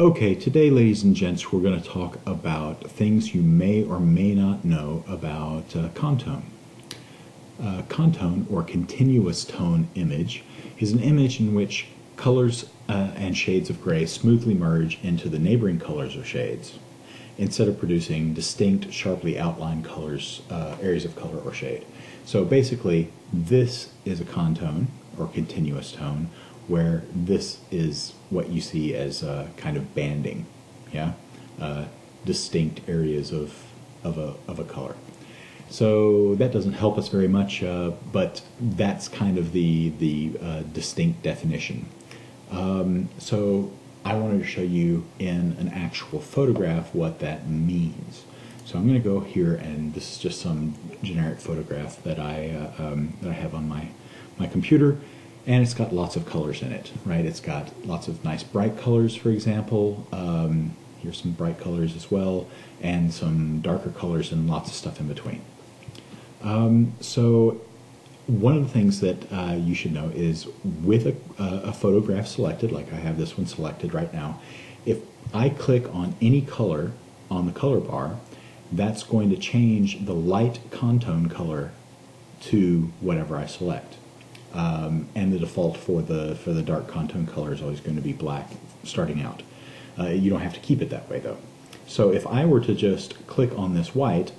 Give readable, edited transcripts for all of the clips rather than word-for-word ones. Okay, today, ladies and gents, we're going to talk about things you may or may not know about Contone. Contone, or continuous tone image, is an image in which colors and shades of gray smoothly merge into the neighboring colors or shades, instead of producing distinct, sharply outlined colors, areas of color or shade. So basically, this is a contone, or continuous tone, where this is what you see as a kind of banding, yeah, distinct areas of a color. So that doesn't help us very much, but that's kind of the distinct definition. So I wanted to show you in an actual photograph what that means. So I'm going to go here, and this is just some generic photograph that I have on my computer. And it's got lots of colors in it, right? It's got lots of nice bright colors, for example. Here's some bright colors as well, and some darker colors and lots of stuff in between. So one of the things that you should know is with a photograph selected, like I have this one selected right now, if I click on any color on the color bar, that's going to change the light Contone color to whatever I select. And the default for the dark Contone color is always going to be black starting out. You don't have to keep it that way, though. So if I were to just click on this white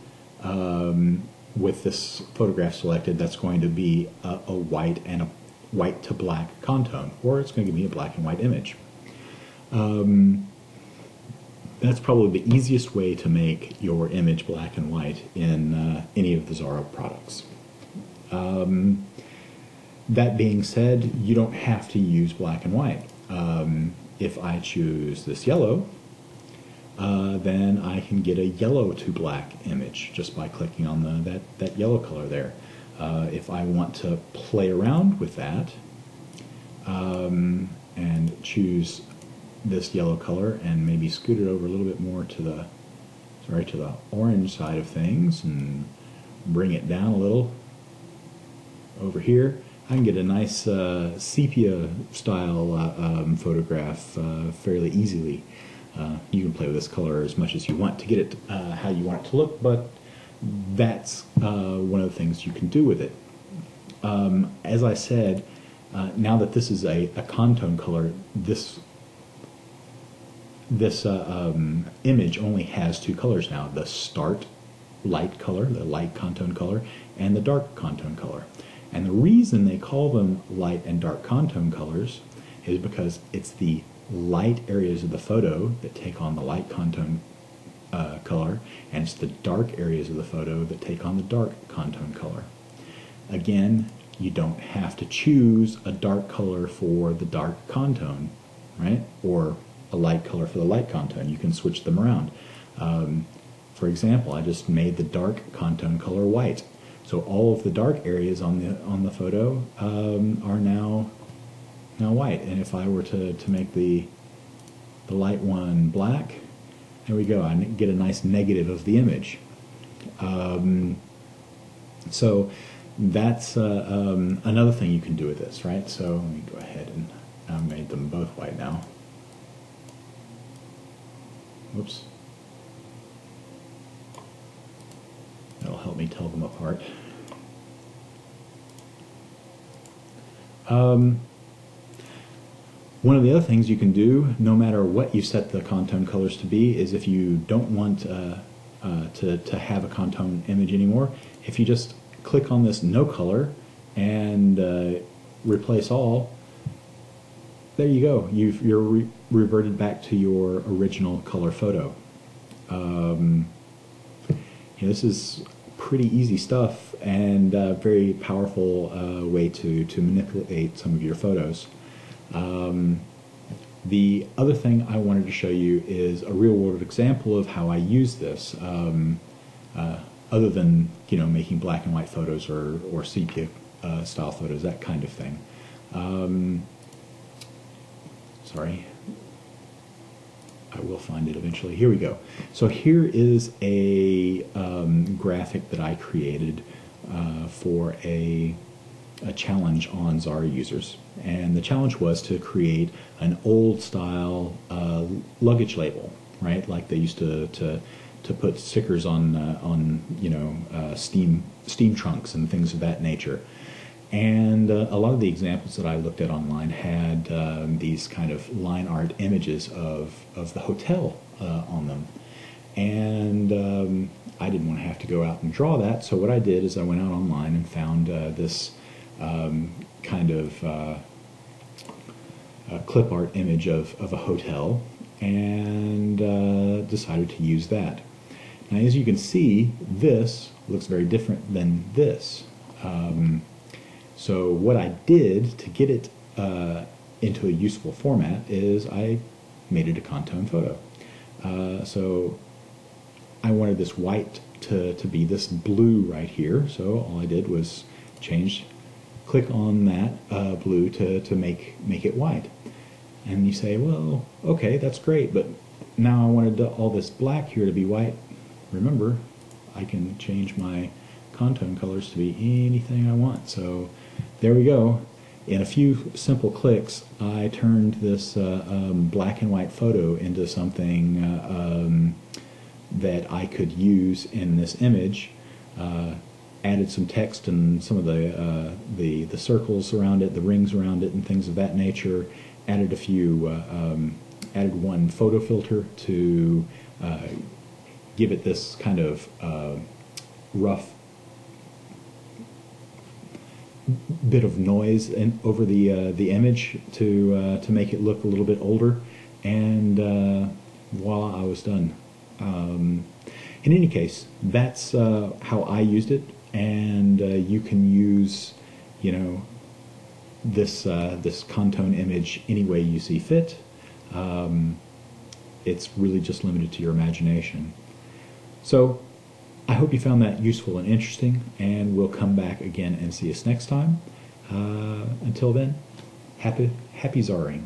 with this photograph selected, that's going to be a white and a white to black Contone, or it's going to give me a black and white image. That's probably the easiest way to make your image black and white in any of the Xara products. That being said, you don't have to use black and white. If I choose this yellow, then I can get a yellow to black image just by clicking on that yellow color there. If I want to play around with that and choose this yellow color and maybe scoot it over a little bit more to the orange side of things and bring it down a little over here, I can get a nice sepia-style photograph fairly easily. You can play with this color as much as you want to get it how you want it to look, but that's one of the things you can do with it. As I said, now that this is a Contone color, this image only has two colors now, the start light color, the light Contone color, and the dark Contone color. And the reason they call them light and dark Contone colors is because it's the light areas of the photo that take on the light Contone color, and it's the dark areas of the photo that take on the dark Contone color. Again, you don't have to choose a dark color for the dark Contone, right? Or a light color for the light Contone. You can switch them around. For example, I just made the dark Contone color white. So all of the dark areas on the photo are now white, and if I were to make the light one black, there we go. I get a nice negative of the image. So that's another thing you can do with this, right? So let me go ahead and I made them both white now. Whoops. That'll help me tell them apart. One of the other things you can do, no matter what you set the Contone colors to be, is if you don't want to have a Contone image anymore, if you just click on this no color and replace all, there you go. You're reverted back to your original color photo. This is pretty easy stuff and a very powerful way to manipulate some of your photos. The other thing I wanted to show you is a real-world example of how I use this, other than making black and white photos or sepia-style photos, that kind of thing. Sorry. I will find it eventually. Here we go. So here is a graphic that I created for a a challenge on Xara users, and the challenge was to create an old style luggage label, right? Like they used to put stickers on steam trunks and things of that nature. And a lot of the examples that I looked at online had these kind of line art images of the hotel on them. And I didn't want to have to go out and draw that, so what I did is I went out online and found this kind of clip art image of a hotel, and decided to use that. Now, as you can see, this looks very different than this. So what I did to get it into a useful format is I made it a Contone photo. So I wanted this white to be this blue right here, so all I did was click on that blue to make it white. And you say, well, okay, that's great, but now I wanted all this black here to be white. Remember, I can change my Contone colors to be anything I want. So there we go. In a few simple clicks, I turned this black and white photo into something that I could use in this image. Added some text and some of the circles around it, the rings around it, and things of that nature. Added a few, added one photo filter to give it this kind of rough bit of noise over the image to make it look a little bit older, and voila, I was done. In any case, that's how I used it, and you can use, this this Contone image any way you see fit. It's really just limited to your imagination. So I hope you found that useful and interesting, and we'll come back again and see us next time. Until then, happy Xaraing.